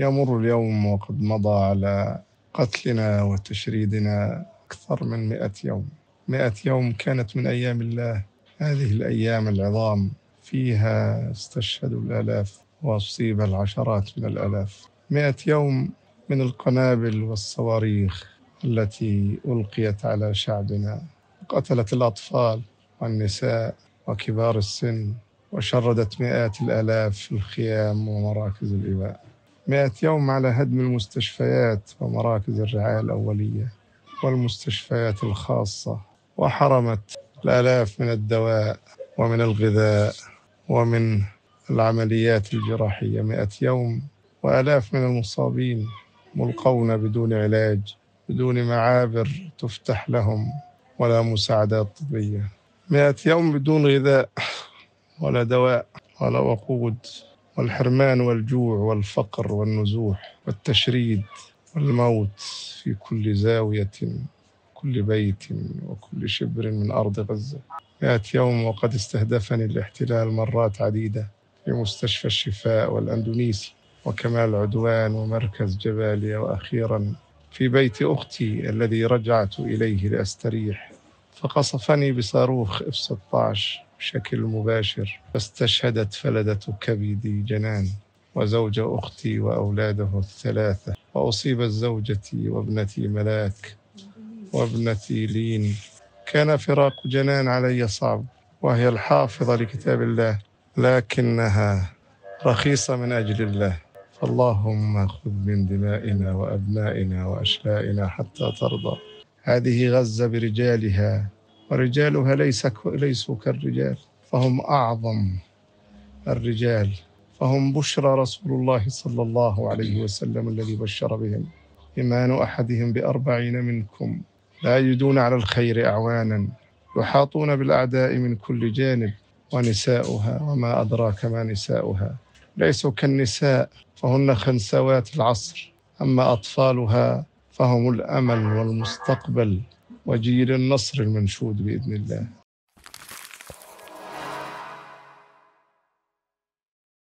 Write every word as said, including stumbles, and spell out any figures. يمر اليوم وقد مضى على قتلنا وتشريدنا أكثر من مئة يوم. مئة يوم كانت من أيام الله، هذه الأيام العظام فيها استشهد الآلاف وأصيب العشرات من الآلاف. مئة يوم من القنابل والصواريخ التي ألقيت على شعبنا، قتلت الأطفال والنساء وكبار السن، وشردت مئات الآلاف في الخيام ومراكز الإباء. مئة يوم على هدم المستشفيات ومراكز الرعاية الأولية والمستشفيات الخاصة، وحرمت الآلاف من الدواء ومن الغذاء ومن العمليات الجراحية. مئة يوم وآلاف من المصابين ملقون بدون علاج، بدون معابر تفتح لهم ولا مساعدات طبية. مئة يوم بدون غذاء ولا دواء ولا وقود، والحرمان والجوع والفقر والنزوح والتشريد والموت في كل زاوية، كل بيت وكل شبر من أرض غزة. مئة يوم وقد استهدفني الاحتلال مرات عديدة في مستشفى الشفاء والأندونيسي وكمال عدوان ومركز جباليا، وأخيراً في بيت أختي الذي رجعت إليه لأستريح، فقصفني بصاروخ إف ستة عشر بشكل مباشر، فاستشهدت فلدة كبدي جنان وزوج أختي وأولاده الثلاثة، وأصيبت زوجتي وابنتي ملاك وابنتي لين. كان فراق جنان علي صعب، وهي الحافظة لكتاب الله، لكنها رخيصة من أجل الله، فاللهم خذ من دمائنا وأبنائنا وأشلائنا حتى ترضى. هذه غزة برجالها، ورجالها ليس ليسوا كالرجال، فهم أعظم الرجال، فهم بشرى رسول الله صلى الله عليه وسلم الذي بشر بهم. إيمان أحدهم بأربعين منكم لا يجدون على الخير أعوانا، يحاطون بالأعداء من كل جانب. ونساؤها وما أدراك ما نساؤها، ليسوا كالنساء فهن خنسوات العصر، أما أطفالها فهم الأمل والمستقبل وجيل النصر المنشود بإذن الله.